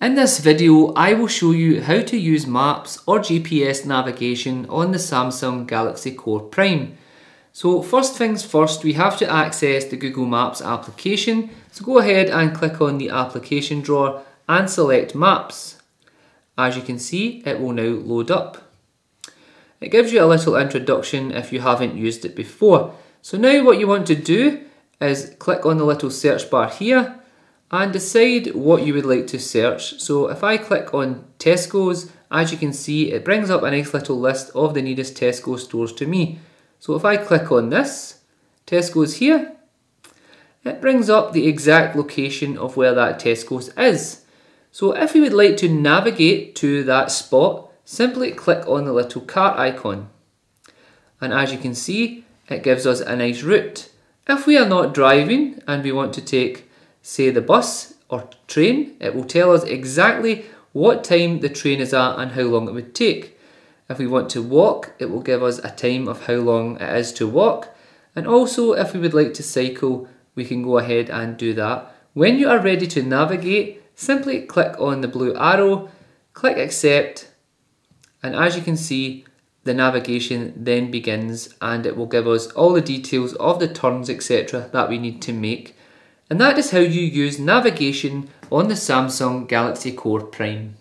In this video, I will show you how to use maps or GPS navigation on the Samsung Galaxy Core Prime. So first things first, we have to access the Google Maps application. So go ahead and click on the application drawer and select Maps. As you can see, it will now load up. It gives you a little introduction if you haven't used it before. So now what you want to do is click on the little search bar here and decide what you would like to search. So if I click on Tesco's, as you can see, it brings up a nice little list of the nearest Tesco stores to me. So if I click on this, Tesco's here, it brings up the exact location of where that Tesco's is. So if you would like to navigate to that spot, simply click on the little cart icon. And as you can see, it gives us a nice route. If we are not driving and we want to take say the bus or train, it will tell us exactly what time the train is at and how long it would take. If we want to walk, it will give us a time of how long it is to walk. And also if we would like to cycle, we can go ahead and do that. When you are ready to navigate, simply click on the blue arrow, click accept, and as you can see, the navigation then begins and it will give us all the details of the turns, etc. that we need to make. And that is how you use navigation on the Samsung Galaxy Core Prime.